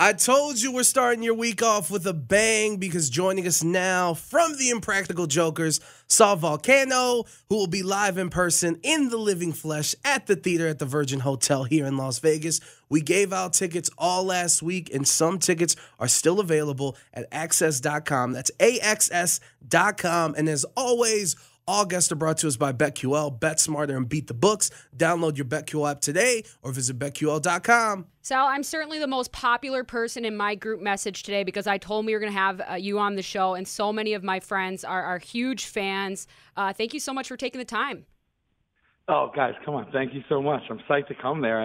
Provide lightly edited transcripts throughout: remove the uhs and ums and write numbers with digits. I told you we're starting your week off with a bang, because joining us now from the Impractical Jokers, Sal Vulcano, who will be live in person in the living flesh at the theater at the Virgin Hotel here in Las Vegas. We gave out tickets all last week, and some tickets are still available at AXS.com. That's AXS.com. And as always, all guests are brought to us by BetQL. Bet smarter and beat the books. Download your BetQL app today or visit BetQL.com. Sal, I'm certainly the most popular person in my group message today because I told me we were going to have you on the show, and so many of my friends are huge fans. Thank you so much for taking the time. Oh, guys, come on. Thank you so much. I'm psyched to come there,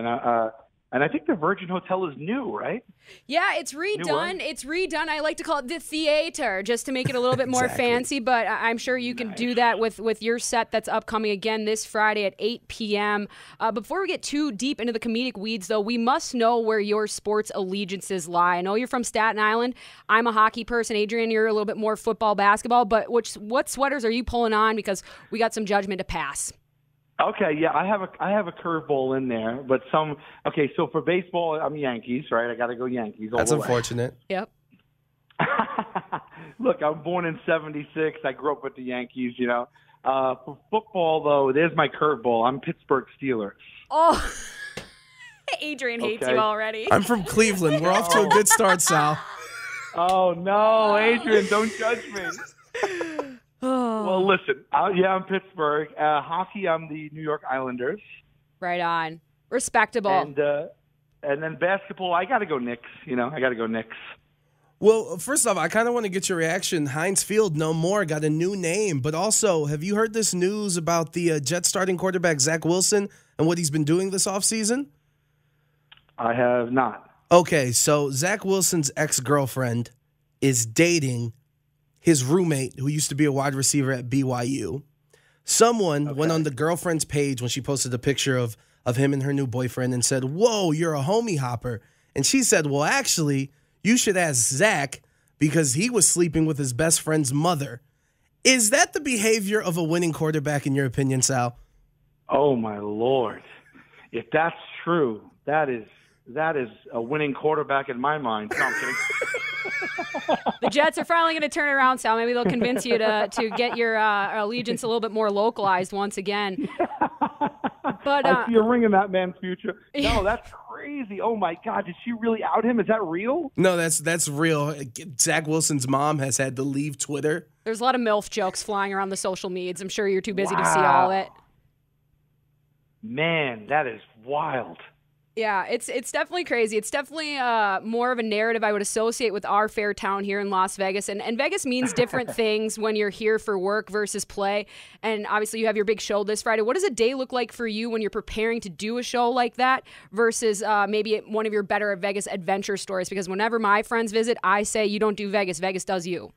and I think the Virgin Hotel is new, right? Yeah, it's redone. It's redone. I like to call it the theater just to make it a little bit more fancy, but I'm sure you can do that with your set that's upcoming again this Friday at 8 p.m. Before we get too deep into the comedic weeds, though, we must know where your sports allegiances lie. I know you're from Staten Island. I'm a hockey person. Adrian, you're a little bit more football, basketball, but what sweaters are you pulling on? Because we got some judgment to pass. Okay, yeah, I have a curveball in there, but so for baseball, I'm Yankees, right? I got to go Yankees. That's unfortunate. Yep. Look, I was born in '76. I grew up with the Yankees, you know. For football, though, there's my curveball. I'm Pittsburgh Steelers. Oh, Adrian hates you already. I'm from Cleveland. We're off to a good start, Sal. Oh no, Adrian, don't judge me. Well, listen, I'm Pittsburgh. Hockey, I'm the New York Islanders. Right on. Respectable. And then basketball, I got to go Knicks. You know, I got to go Knicks. Well, first off, I kind of want to get your reaction. Heinz Field, no more, got a new name. But also, have you heard this news about the Jets starting quarterback, Zach Wilson, and what he's been doing this offseason? I have not. Okay, so Zach Wilson's ex-girlfriend is dating his roommate, who used to be a wide receiver at BYU. Someone went on the girlfriend's page when she posted a picture of him and her new boyfriend and said, "Whoa, you're a homie hopper." And she said, "Well, actually, you should ask Zach because he was sleeping with his best friend's mother." Is that the behavior of a winning quarterback, in your opinion, Sal? Oh, my Lord. If that's true, that is a winning quarterback in my mind. No, I'm kidding. The Jets are finally going to turn around, Sal. Maybe they'll convince you to get your allegiance a little bit more localized once again. But I see a ring in that man's future. No, that's crazy. Oh, my God. Did she really out him? Is that real? No, that's real. Zach Wilson's mom has had to leave Twitter. There's a lot of MILF jokes flying around the social medias. I'm sure you're too busy to see all of it. Man, that is wild. Yeah, it's definitely crazy. It's definitely more of a narrative I would associate with our fair town here in Las Vegas. And Vegas means different things when you're here for work versus play. And obviously you have your big show this Friday. What does a day look like for you when you're preparing to do a show like that versus maybe one of your better Vegas adventure stories? Because whenever my friends visit, I say you don't do Vegas. Vegas does you.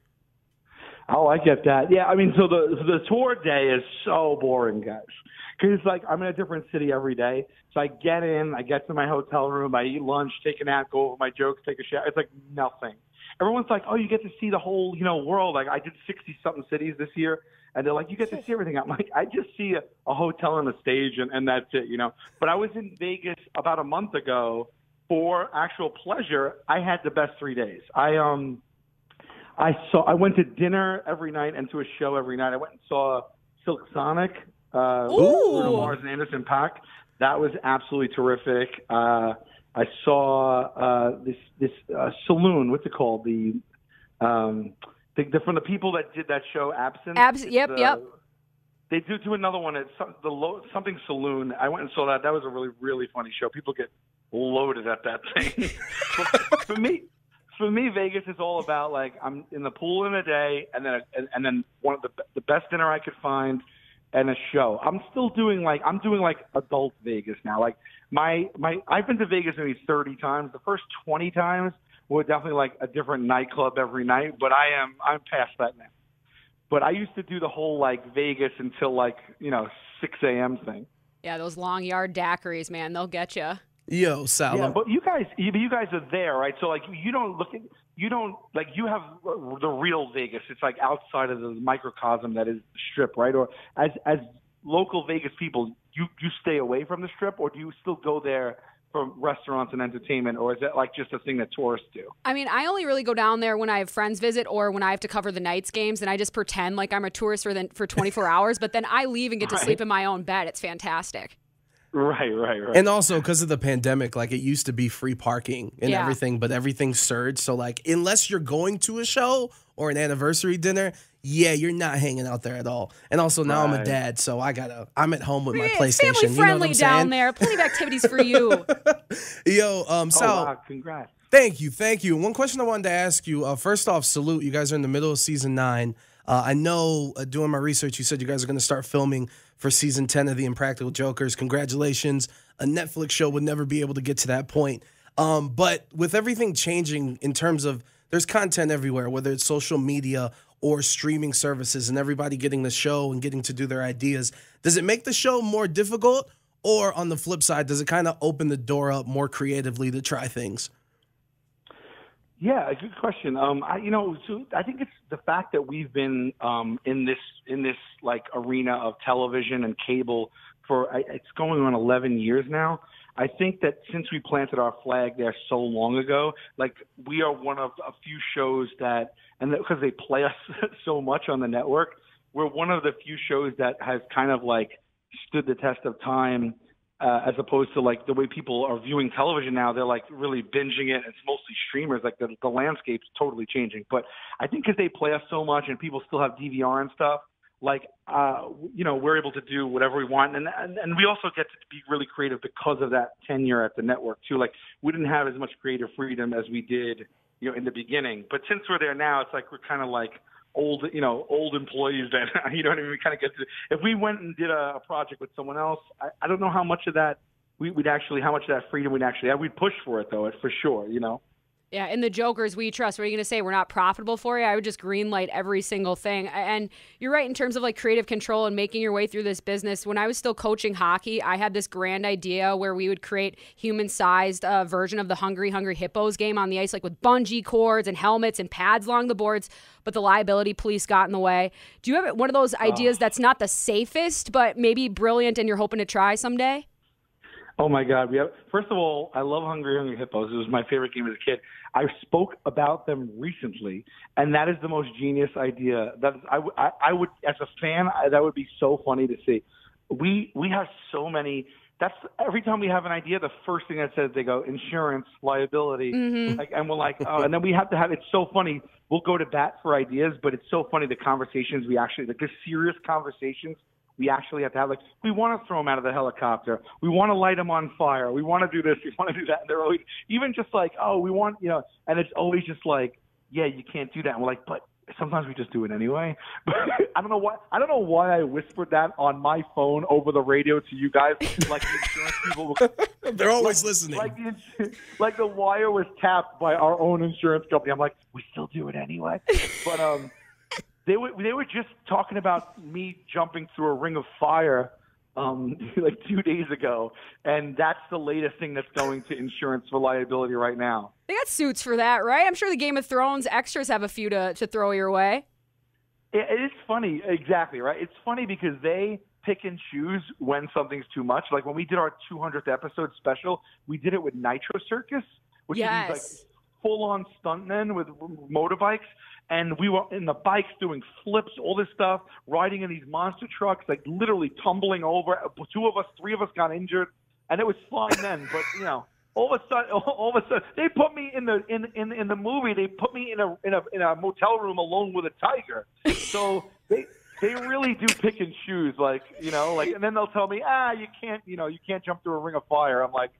Oh, I get that. Yeah, I mean, so the tour day is so boring, guys. Because it's like I'm in a different city every day. So I get in, I get to my hotel room, I eat lunch, take a nap, go over my jokes, take a shower. It's like nothing. Everyone's like, oh, you get to see the whole, you know, world. Like I did 60-something cities this year. And they're like, you get to see everything. I'm like, I just see a hotel and a stage and that's it, you know. But I was in Vegas about a month ago for actual pleasure. I had the best 3 days. I went to dinner every night and to a show every night. I went and saw Silk Sonic. Lord of Mars and Anderson pack. That was absolutely terrific. I saw this saloon. What's it called? The from the people that did that show, Absinthe. Yep. They do another one at something saloon. I went and saw that. That was a really, really funny show. People get loaded at that thing. For me, Vegas is all about like I'm in the pool in a day, and then one of the best dinner I could find. And a show. I'm doing like adult Vegas now. Like I've been to Vegas maybe 30 times. The first 20 times were definitely like a different nightclub every night. But I'm past that now. But I used to do the whole like Vegas until like 6 a.m. thing. Yeah, those long yard daiquiris, man, they'll get you. Yo, Sal. Yeah, but you guys are there, right? So like you have the real Vegas. It's like outside of the microcosm that is the Strip, right? Or as local Vegas people, you stay away from the Strip, or do you still go there for restaurants and entertainment, or is that like just a thing that tourists do? I mean, I only really go down there when I have friends visit or when I have to cover the Knights games, and I just pretend like I'm a tourist for 24 hours, but then I leave and get to sleep in my own bed. It's fantastic. Right. And also because of the pandemic, like it used to be free parking and everything, but everything surged. So like unless you're going to a show or an anniversary dinner, you're not hanging out there at all. And also now I'm a dad, so I'm at home with my PlayStation. Family friendly down there. Plenty of activities for you. Yo, Sal. Oh, wow. Congrats. Thank you. One question I wanted to ask you. First off, salute. You guys are in the middle of season 9. I know doing my research, you said you guys are going to start filming for season 10 of the Impractical Jokers. Congratulations. A Netflix show would never be able to get to that point. But with everything changing in terms of there's content everywhere, whether it's social media or streaming services and everybody getting the show and getting to do their ideas, does it make the show more difficult? Or on the flip side, does it kind of open the door up more creatively to try things? Yeah, a good question. I think it's the fact that we've been in this like arena of television and cable for it's going on 11 years now. I think that since we planted our flag there so long ago, like we are one of a few shows that, and because they play us so much on the network, we're one of the few shows that has kind of like stood the test of time. As opposed to like the way people are viewing television now, they're like really binging it. It's mostly streamers. Like the landscape's totally changing. But I think because they play us so much and people still have DVR and stuff, like we're able to do whatever we want, and we also get to be really creative because of that tenure at the network too. Like we didn't have as much creative freedom as we did, in the beginning. But since we're there now, it's like we're kind of like old employees that, we kind of get to. If we went and did a project with someone else, I don't know how much of that freedom we'd actually have. We'd push for it, though, for sure, Yeah, and the Jokers we trust. What are you going to say? We're not profitable for you? I would just green light every single thing. And you're right in terms of like creative control and making your way through this business. When I was still coaching hockey, I had this grand idea where we would create human-sized version of the Hungry Hungry Hippos game on the ice, like with bungee cords and helmets and pads along the boards, but the liability police got in the way. Do you have one of those ideas that's not the safest, but maybe brilliant and you're hoping to try someday? Oh, my God. First of all, I love Hungry Hungry Hippos. It was my favorite game as a kid. I spoke about them recently, and that is the most genius idea. I would, as a fan, that would be so funny to see. We have so many. That's every time we have an idea, the first thing I said, they go, insurance, liability. Mm-hmm. And we're like, oh, and then we have to have, it's so funny. We'll go to bat for ideas, but it's so funny the conversations we actually, like the serious conversations we actually have to have, like, we want to throw them out of the helicopter. We want to light them on fire. We want to do this. We want to do that. And they're always, even just like, oh, we want, and it's always just like, yeah, you can't do that. And we're like, but sometimes we just do it anyway. But I don't know why I whispered that on my phone over the radio to you guys. Like the insurance people. They're always listening. Like the wire was tapped by our own insurance company. I'm like, we still do it anyway. But, They were just talking about me jumping through a ring of fire like 2 days ago, and that's the latest thing that's going to insurance for liability right now. They got suits for that, right? I'm sure the Game of Thrones extras have a few to throw your way. It is funny. Exactly, right? It's funny because they pick and choose when something's too much. Like when we did our 200th episode special, we did it with Nitro Circus, which is like full-on stuntmen with motorbikes. And we were in the bikes doing flips, all this stuff, riding in these monster trucks, like literally tumbling over. 3 of us got injured, and it was fun then. But all of a sudden, they put me in the movie. They put me in a motel room alone with a tiger. So they really do pick and choose, and then they'll tell me, you can't jump through a ring of fire. I'm like,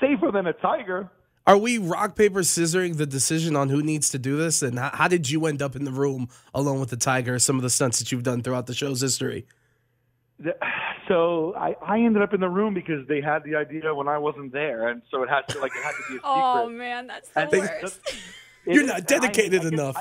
safer than a tiger. Are we rock, paper, scissoring the decision on who needs to do this? And how did you end up in the room alone with the tiger, some of the stunts that you've done throughout the show's history? So I ended up in the room because they had the idea when I wasn't there. And so it had to be a secret. Oh, man, that's the worst. You're not dedicated enough.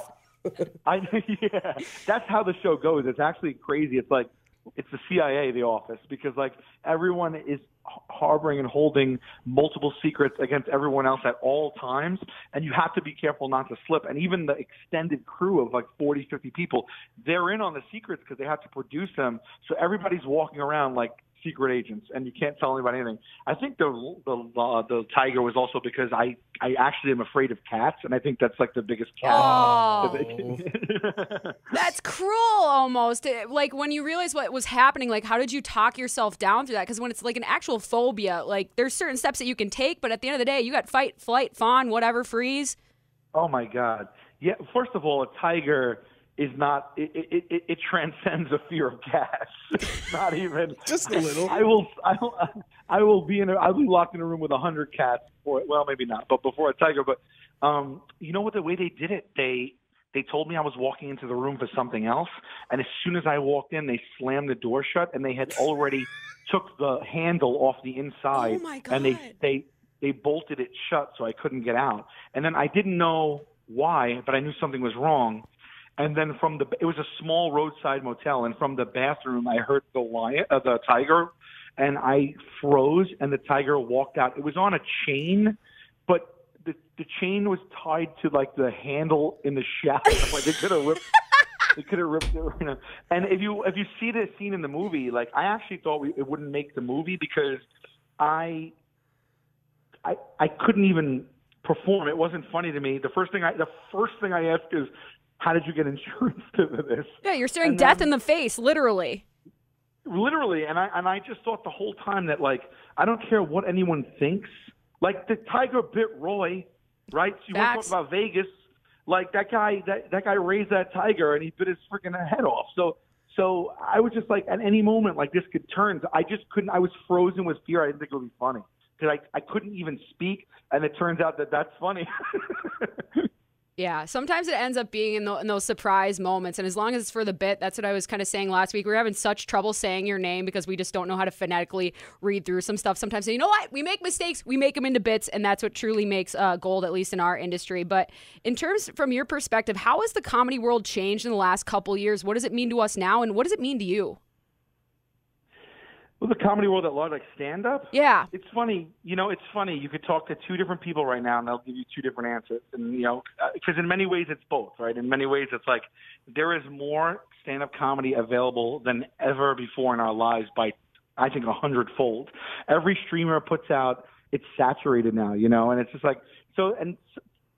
Yeah, that's how the show goes. It's actually crazy. It's like, it's the CIA, The Office, because like everyone is harboring and holding multiple secrets against everyone else at all times, and you have to be careful not to slip. And even the extended crew of like 40, 50 people, they're in on the secrets because they have to produce them. So everybody's walking around like secret agents, and you can't tell anybody anything. I think the tiger was also because I actually am afraid of cats, and I think that's like the biggest cat. Oh. That's cruel almost. Like when you realize what was happening, like how did you talk yourself down through that? Because when it's like an actual phobia, like there's certain steps that you can take, but at the end of the day, you got fight, flight, fawn, whatever, freeze. Oh my God. Yeah. First of all, a tiger is not, it transcends a fear of cats. Not even. Just a little. I'll be locked in a room with 100 cats before, well, maybe not, but before a tiger. But you know what, the way they did it, they told me I was walking into the room for something else. And as soon as I walked in, they slammed the door shut, and they had already took the handle off the inside. Oh my God. And they bolted it shut so I couldn't get out. And then I didn't know why, but I knew something was wrong. And then it was a small roadside motel, and from the bathroom I heard the tiger, and I froze, and the tiger walked out. It was on a chain, but the chain was tied to like the handle in the shower. Like it could have ripped it. You know? And if you see the scene in the movie, like I actually thought it wouldn't make the movie because I couldn't even perform. It wasn't funny to me. The first thing I asked is, how did you get insurance to this? Yeah, you're staring death in the face, literally. Literally, and I just thought the whole time that, like, I don't care what anyone thinks. Like, the tiger bit Roy, right? So you want to talk about Vegas. Like, that guy raised that tiger, and he bit his freaking head off. So I was just like, at any moment, like, this could turn. I just couldn't. I was frozen with fear. I didn't think it would be funny. Because I couldn't even speak, and it turns out that that's funny. Yeah, sometimes it ends up being in those surprise moments, and as long as it's for the bit, that's what I was kind of saying last week. We were having such trouble saying your name because we just don't know how to phonetically read through some stuff sometimes. And you know what? We make mistakes. We make them into bits, and that's what truly makes gold, at least in our industry. But in terms, from your perspective, how has the comedy world changed in the last couple years? What does it mean to us now, and what does it mean to you? Well, the comedy world at large, like stand-up? Yeah. It's funny. You know, it's funny. You could talk to two different people right now, and they'll give you two different answers. And, you know, because in many ways it's both, right? In many ways it's like there is more stand-up comedy available than ever before in our lives by, I think, 100-fold. Every streamer puts out, it's saturated now, you know? And it's just like – so and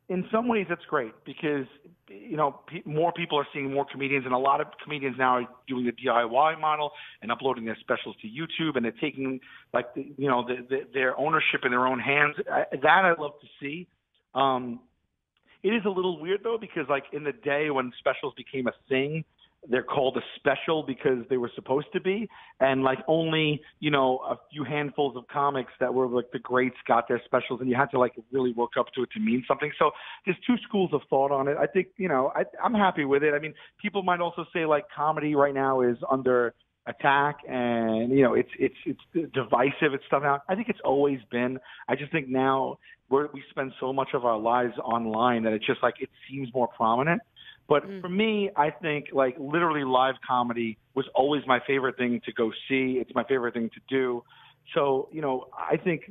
in some ways it's great because, you know, more people are seeing more comedians, and a lot of comedians now are doing the DIY model and uploading their specials to YouTube, and they're taking, like, you know, their ownership in their own hands. That I love to see. It is a little weird, though, because, like, in the day when specials became a thing, they're called a special because they were supposed to be, and, like, only, you know, a few handfuls of comics that were, like, the greats got their specials, and you had to, like, really work up to it to mean something. So there's two schools of thought on it. I think, you know, I'm happy with it. I mean, people might also say, like, comedy right now is under attack, and, you know, it's divisive. It's stuff out. I think it's always been. I just think now we spend so much of our lives online that it's just, like, it seems more prominent. But for me, I think, like, literally live comedy was always my favorite thing to go see. It's my favorite thing to do. So, you know, I think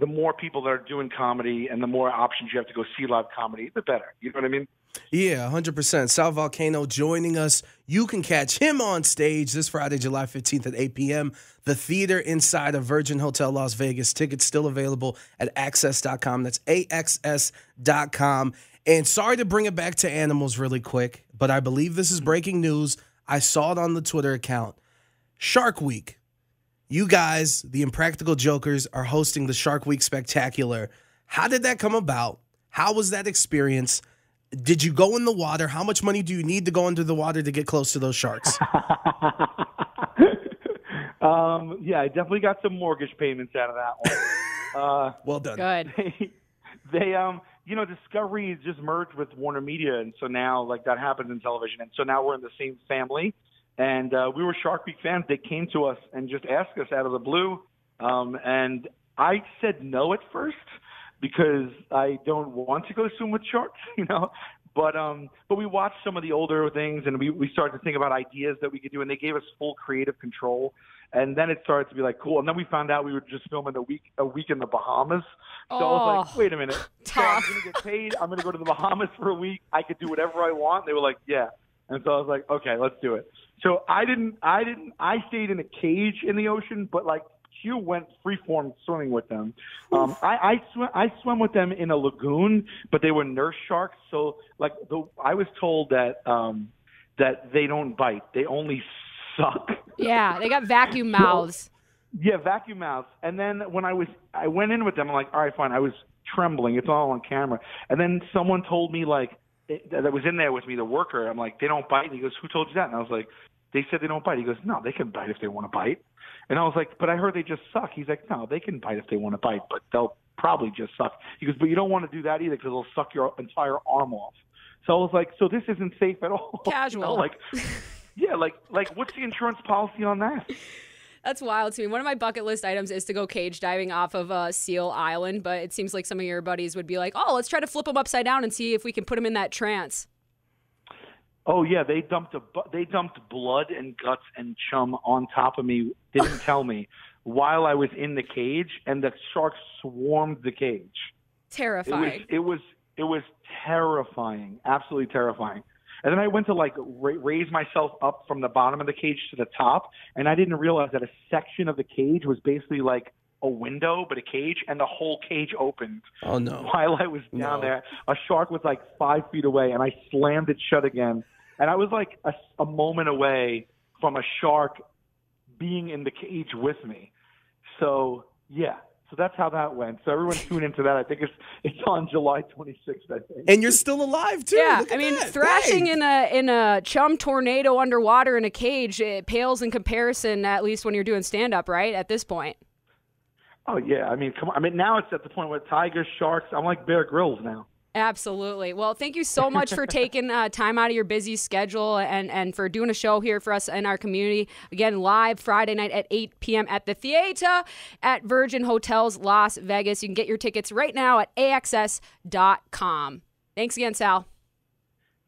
the more people that are doing comedy and the more options you have to go see live comedy, the better. You know what I mean? Yeah, 100%. Sal Vulcano joining us. You can catch him on stage this Friday, July 15th at 8 p.m. The theater inside of Virgin Hotel Las Vegas. Tickets still available at AXS.com. That's AXS.com. And sorry to bring it back to animals really quick, but I believe this is breaking news. I saw it on the Twitter account. Shark Week. You guys, the Impractical Jokers, are hosting the Shark Week Spectacular. How did that come about? How was that experience? Did you go in the water? How much money do you need to go under the water to get close to those sharks? Yeah, I definitely got some mortgage payments out of that one. Well done. Good. You know, Discovery just merged with Warner Media, and so now, like, that happens in television. And so now we're in the same family, and we were Shark Week fans. They came to us and just asked us out of the blue, and I said no at first because I don't want to go swim with sharks, you know. But we watched some of the older things, and we started to think about ideas that we could do, and they gave us full creative control. And then it started to be like, cool. And then we found out we were just filming a week in the Bahamas. So I was like, wait a minute. So I'm going to get paid. I'm going to go to the Bahamas for a week. I could do whatever I want. And they were like, yeah. And so I was like, okay, let's do it. So I stayed in a cage in the ocean, but like Q went freeform swimming with them. I swam with them in a lagoon, but they were nurse sharks. So like I was told that, that they don't bite. They only suck. Yeah. They got vacuum mouths. Yeah. Vacuum mouths. And then when I went in with them, I'm like, all right, fine. I was trembling. It's all on camera. And then someone told me like, that was in there with me, the worker. I'm like, they don't bite. And he goes, who told you that? And I was like, they said they don't bite. He goes, no, they can bite if they want to bite. And I was like, but I heard they just suck. He's like, no, they can bite if they want to bite, but they'll probably just suck. He goes, but you don't want to do that either because it'll suck your entire arm off. So I was like, so this isn't safe at all. Casual. You know, like, yeah, like what's the insurance policy on that? That's wild to me. One of my bucket list items is to go cage diving off of Seal Island, but it seems like some of your buddies would be like, oh, let's try to flip them upside down and see if we can put them in that trance. Oh, yeah, they dumped blood and guts and chum on top of me, didn't tell me, while I was in the cage, and the sharks swarmed the cage. Terrifying. It was terrifying, absolutely terrifying. And then I went to like raise myself up from the bottom of the cage to the top, and I didn't realize that a section of the cage was basically like a window, but a cage, and the whole cage opened. Oh no! While I was down there, a shark was like 5 feet away, and I slammed it shut again. And I was like a moment away from a shark being in the cage with me. So yeah. So that's how that went. So everyone tune into that. I think it's on July 26th, I think. And you're still alive, too. Yeah, I mean, thrashing in a chum tornado underwater in a cage, it pales in comparison, at least when you're doing stand-up, right, at this point? Oh, yeah. I mean, come on. I mean, now it's at the point where tigers, sharks, I'm like Bear Grylls now. Absolutely. Well, thank you so much for taking time out of your busy schedule and for doing a show here for us in our community. Again, live Friday night at 8 p.m. at the Theater at Virgin Hotels Las Vegas. You can get your tickets right now at AXS.com. Thanks again, Sal.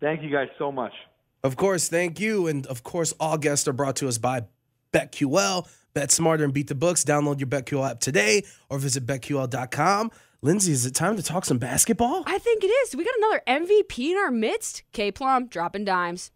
Thank you guys so much. Of course, thank you. And, of course, all guests are brought to us by BetQL. Bet smarter and beat the books. Download your BetQL app today or visit BetQL.com. Lindsay, is it time to talk some basketball? I think it is. We got another MVP in our midst. K-Plum dropping dimes.